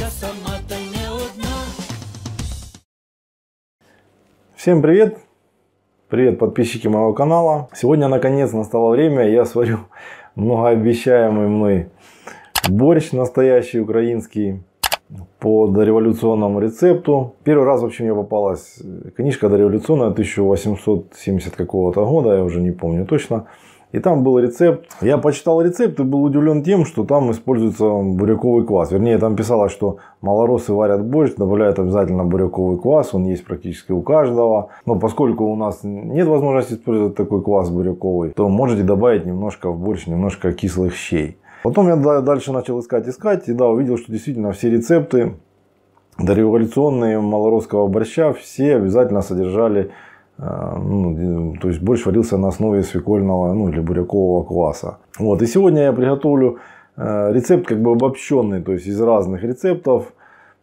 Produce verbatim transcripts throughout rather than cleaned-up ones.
вся сама-то не одна. Всем привет! Привет, подписчики моего канала. Сегодня наконец настало время, я сварю многообещаемый мной борщ настоящий украинский по дореволюционному рецепту. Первый раз, в общем, мне попалась книжка дореволюционная тысяча восемьсот семидесятого какого-то года, я уже не помню точно. И там был рецепт. Я почитал рецепт и был удивлен тем, что там используется буряковый квас. Вернее, там писалось, что малоросы варят борщ, добавляют обязательно буряковый квас. Он есть практически у каждого. Но поскольку у нас нет возможности использовать такой квас буряковый, то можете добавить немножко в борщ, немножко кислых щей. Потом я дальше начал искать, искать. И да, увидел, что действительно все рецепты дореволюционные малоросского борща, все обязательно содержали... Ну, то есть борщ варился на основе свекольного, ну, или бурякового кваса. Вот. И сегодня я приготовлю рецепт как бы обобщенный, то есть из разных рецептов.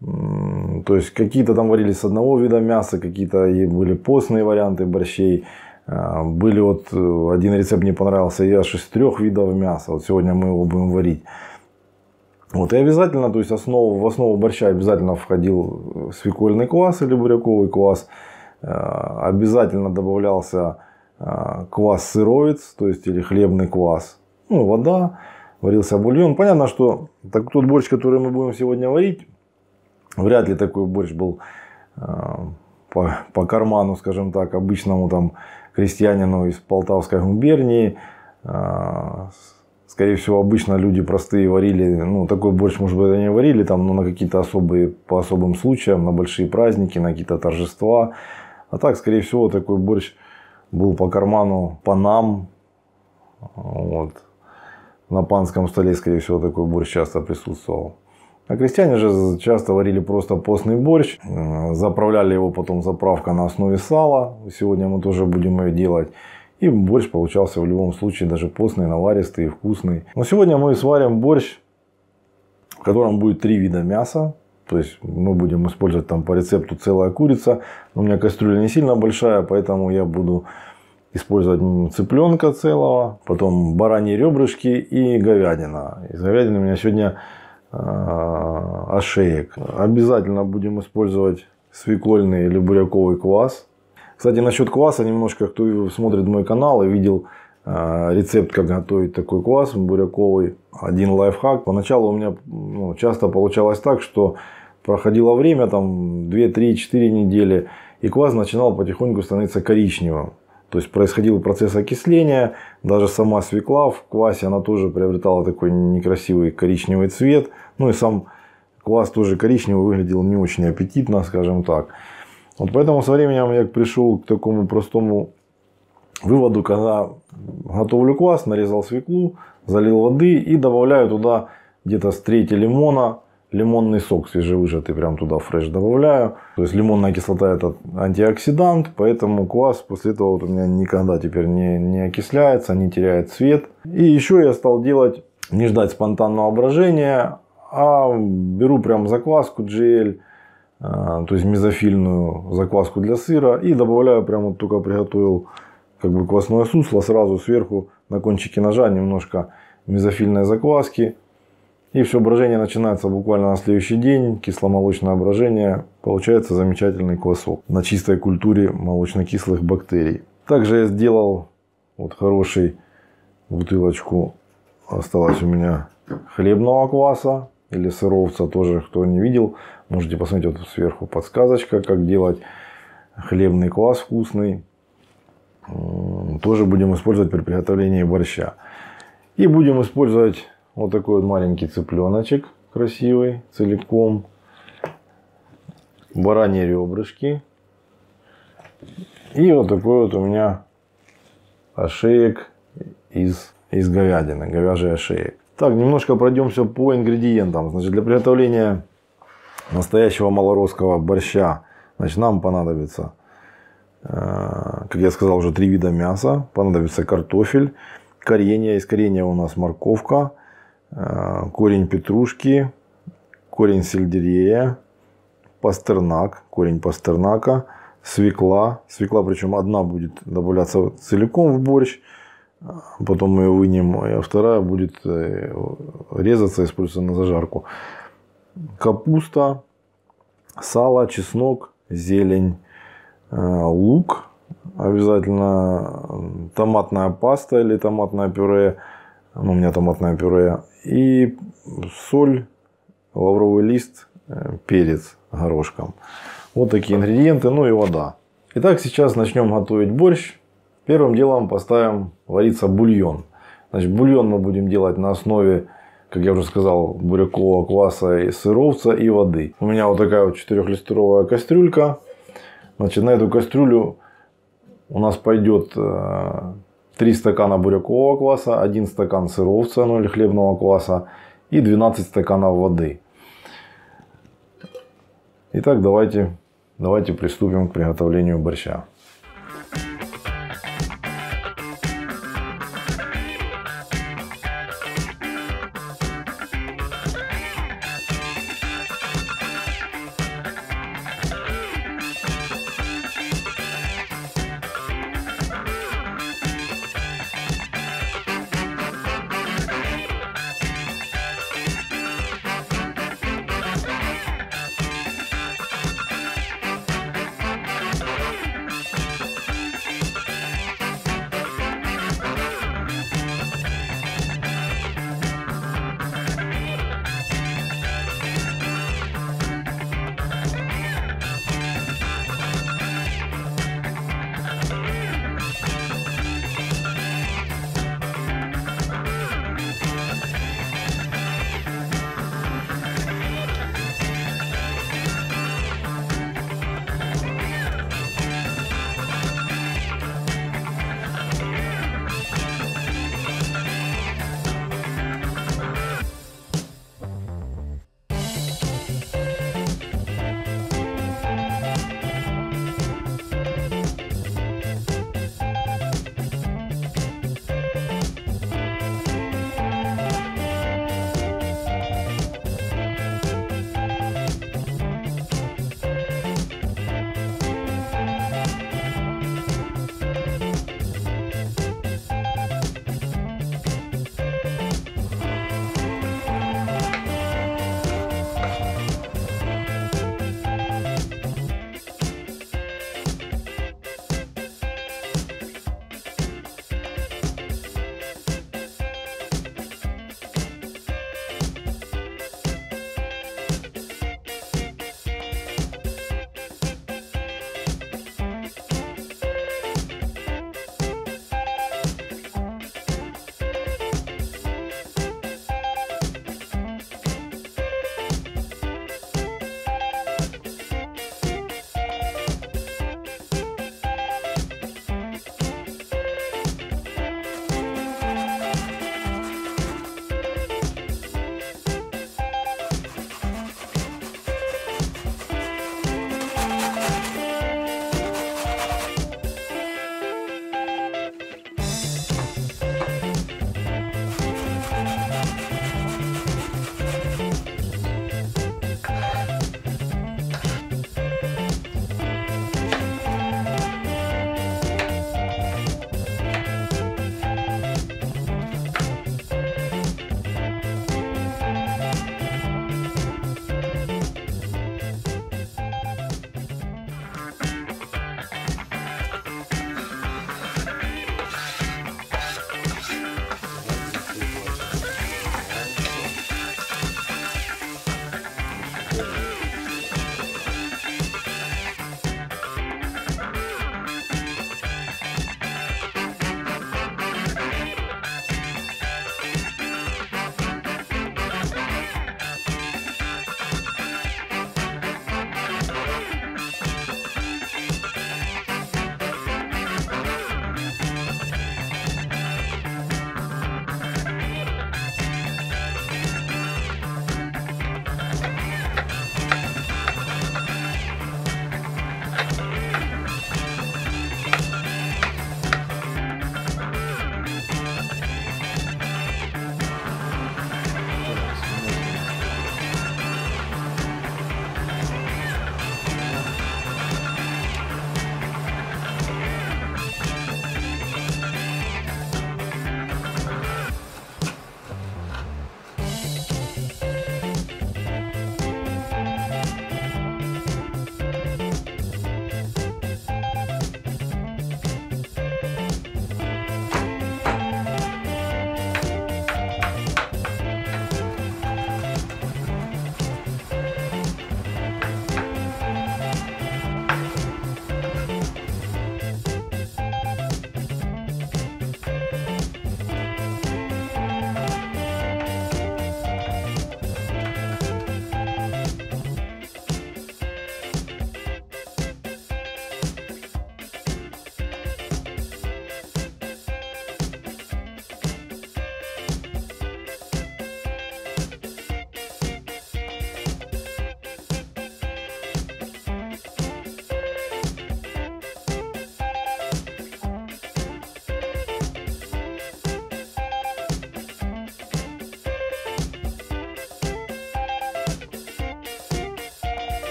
То есть какие-то там варились с одного вида мяса, какие-то были постные варианты борщей. Были вот, один рецепт мне понравился, я аж из трех видов мяса. Вот сегодня мы его будем варить. Вот. И обязательно, то есть основу, в основу борща обязательно входил свекольный квас или буряковый квас. Обязательно добавлялся квас-сыровец, то есть или хлебный квас, ну, вода, варился бульон. Понятно, что так, тот борщ, который мы будем сегодня варить, вряд ли такой борщ был по, по карману, скажем так, обычному там крестьянину из Полтавской губернии. Скорее всего, обычно люди простые варили, ну, такой борщ, может быть, они варили там, но на какие-то особые, по особым случаям, на большие праздники, на какие-то торжества. А так, скорее всего, такой борщ был по карману, по нам. Вот. На панском столе, скорее всего, такой борщ часто присутствовал. А крестьяне же часто варили просто постный борщ. Заправляли его потом заправка на основе сала. Сегодня мы тоже будем ее делать. И борщ получался в любом случае даже постный, наваристый, вкусный. Но сегодня мы сварим борщ, в котором будет три вида мяса. То есть мы будем использовать там по рецепту целая курица. У меня кастрюля не сильно большая, поэтому я буду использовать цыпленка целого, потом бараньи ребрышки и говядина. Из говядины у меня сегодня ошеек. Обязательно будем использовать свекольный или буряковый квас. Кстати, насчет кваса, немножко, кто смотрит мой канал и видел э, рецепт, как готовить такой квас буряковый, один лайфхак. Поначалу у меня ну, часто получалось так, что проходило время, там две, три, четыре недели, и квас начинал потихоньку становиться коричневым. То есть происходил процесс окисления, даже сама свекла в квасе, она тоже приобретала такой некрасивый коричневый цвет. Ну и сам квас тоже коричневый, выглядел не очень аппетитно, скажем так. Вот поэтому со временем я пришел к такому простому выводу, когда готовлю квас, нарезал свеклу, залил воды и добавляю туда где-то с трети лимона, лимонный сок свежевыжатый, прям туда фреш добавляю. То есть лимонная кислота — это антиоксидант, поэтому квас после этого вот у меня никогда теперь не, не окисляется, не теряет цвет. И еще я стал делать, не ждать спонтанного брожения, а беру прям закваску джи эль. То есть мезофильную закваску для сыра. И добавляю, прямо вот только приготовил как бы квасное сусло. Сразу сверху на кончике ножа немножко мезофильной закваски. И все, брожение начинается буквально на следующий день. Кисломолочное брожение. Получается замечательный квасок на чистой культуре молочно-кислых бактерий. Также я сделал вот хороший бутылочку. Осталось у меня хлебного кваса. Или сыровца, тоже, кто не видел, можете посмотреть, вот сверху подсказочка, как делать хлебный квас вкусный. Тоже будем использовать при приготовлении борща. И будем использовать вот такой вот маленький цыпленочек, красивый, целиком. Бараньи ребрышки. И вот такой вот у меня ошеек из, из говядины, говяжий ошеек. Так, немножко пройдемся по ингредиентам. Значит, для приготовления настоящего малоросского борща, значит, нам понадобится, как я сказал, уже три вида мяса. Понадобится картофель, коренья. Из коренья у нас морковка, корень петрушки, корень сельдерея, пастернак, корень пастернака, свекла. Свекла, причем одна будет добавляться целиком в борщ. Потом мы ее вынем, а вторая будет резаться, используется на зажарку. капуста, сало, чеснок, зелень, лук, обязательно томатная паста или томатное пюре, ну, у меня томатное пюре, и соль, лавровый лист, перец горошком. Вот такие ингредиенты, ну и вода. Итак, сейчас начнем готовить борщ. Первым делом поставим вариться бульон. Значит, бульон мы будем делать на основе, как я уже сказал, бурякового кваса, и сыровца и воды. У меня вот такая вот четырехлитровая кастрюлька. Значит, на эту кастрюлю у нас пойдет три стакана бурякового кваса, один стакан сыровца, ну или хлебного кваса, и двенадцать стаканов воды. Итак, давайте, давайте приступим к приготовлению борща.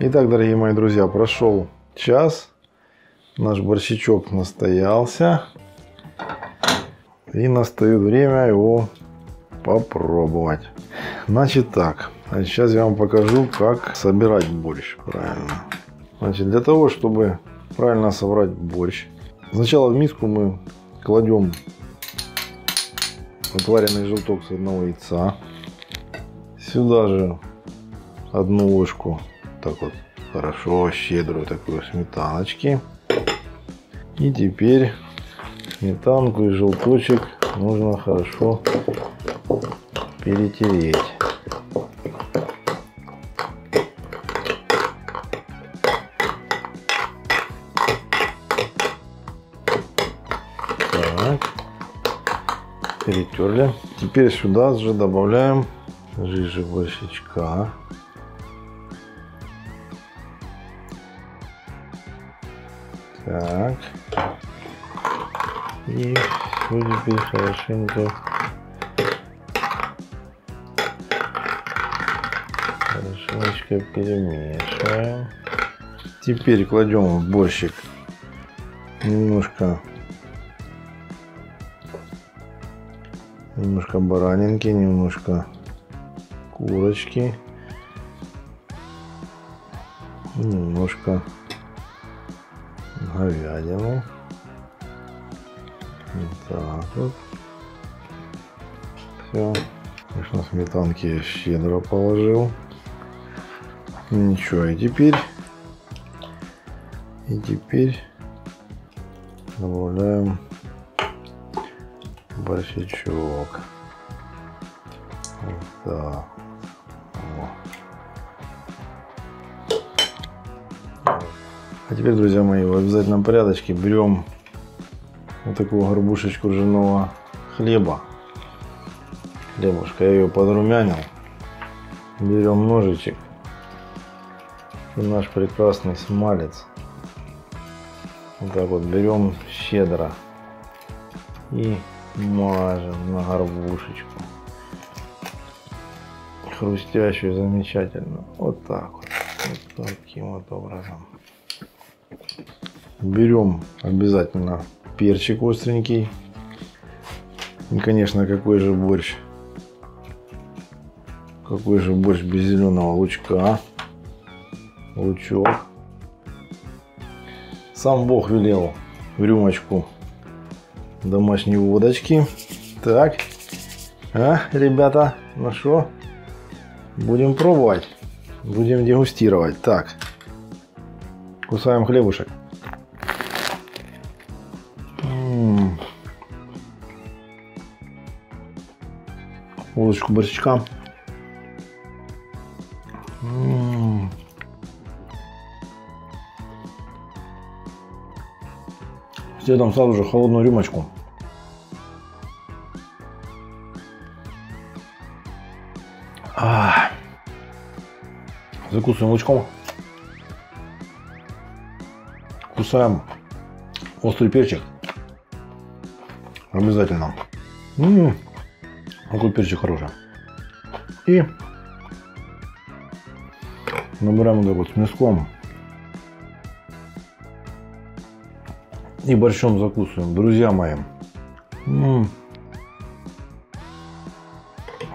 Итак, дорогие мои друзья, прошел час. Наш борщичок настоялся. И настает время его попробовать. Значит так, а сейчас я вам покажу, как собирать борщ правильно. Значит, для того, чтобы правильно собрать борщ, сначала в миску мы кладем отваренный желток с одного яйца. Сюда же одну ложку, так вот, хорошо, щедрую такую сметаночки. И теперь сметанку и желточек нужно хорошо перетереть. Так, перетерли. Теперь сюда же добавляем жижи борщичка. Так. И все теперь хорошенько, хорошенько перемешиваем. Теперь кладем в борщик немножко, немножко баранинки, немножко курочки, немножко говядину. Так вот. Все. Конечно, сметанки я щедро положил. Ничего. И теперь, и теперь добавляем борщичок. Вот так. А теперь, друзья мои, в обязательном порядке берем вот такую горбушечку ржаного хлеба. Хлебушка, я ее подрумянил. Берем ножичек и наш прекрасный смалец. Вот так вот берем щедро и мажем на горбушечку. Хрустящую, замечательно. Вот так вот. Вот таким вот образом. Берем обязательно перчик остренький. И, конечно, какой же борщ, какой же борщ без зеленого лучка. Лучок. Сам Бог велел в рюмочку домашней водочки. Так, а, ребята, ну что, будем пробовать, будем дегустировать. Так, кусаем хлебушек. Водочку борщичка. М-м-м. Следом сразу же холодную рюмочку. А-а-а. Закусываем лучком. Кусаем острый перчик. Обязательно. М-м-м. Какой перчик хороший. И набираем вот так вот с мяском. И борщом закусываем, друзья мои. М-м.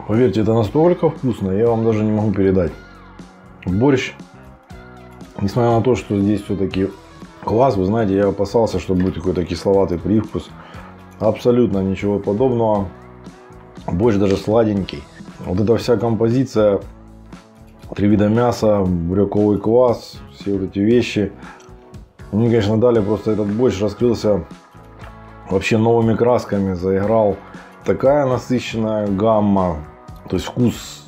Поверьте, это настолько вкусно, я вам даже не могу передать. Борщ, несмотря на то, что здесь все-таки квас, вы знаете, я опасался, что будет какой-то кисловатый привкус. Абсолютно ничего подобного. Борщ даже сладенький. Вот эта вся композиция, три вида мяса, буряковый квас, все вот эти вещи. Мне, конечно, дали, просто этот борщ раскрылся вообще новыми красками, заиграл. Такая насыщенная гамма, то есть вкус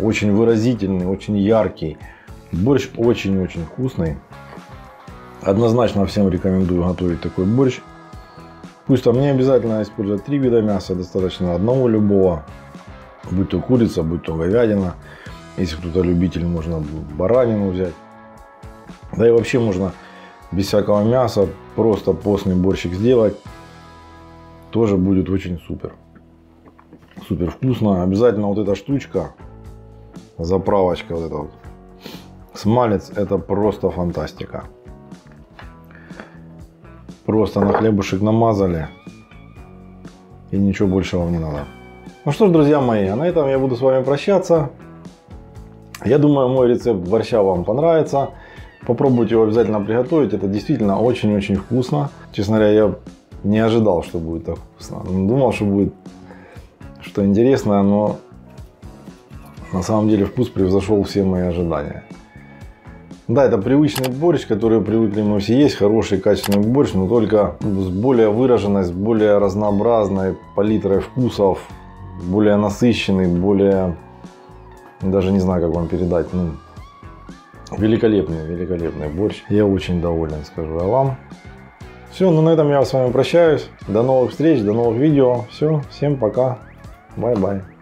очень выразительный, очень яркий. Борщ очень-очень вкусный. Однозначно всем рекомендую готовить такой борщ. Пусть там не обязательно использовать три вида мяса, достаточно одного любого, будь то курица, будь то говядина, если кто-то любитель, можно баранину взять. Да и вообще можно без всякого мяса просто постный борщик сделать, тоже будет очень супер, супер вкусно. Обязательно вот эта штучка, заправочка вот эта вот, Смалец — это просто фантастика. Просто на хлебушек намазали, и ничего больше вам не надо. Ну что ж, друзья мои, а на этом я буду с вами прощаться. Я думаю, мой рецепт борща вам понравится. Попробуйте его обязательно приготовить. Это действительно очень-очень вкусно. Честно говоря, я не ожидал, что будет так вкусно. Думал, что будет что интересное, но на самом деле вкус превзошел все мои ожидания. Да, это привычный борщ, который привыкли мы все есть. Хороший, качественный борщ, но только с более выраженной, с более разнообразной палитрой вкусов. Более насыщенный, более... Даже не знаю, как вам передать. Ну, великолепный, великолепный борщ. Я очень доволен, скажу я вам. Все, ну на этом я с вами прощаюсь. До новых встреч, до новых видео. Все, всем пока. Бай-бай.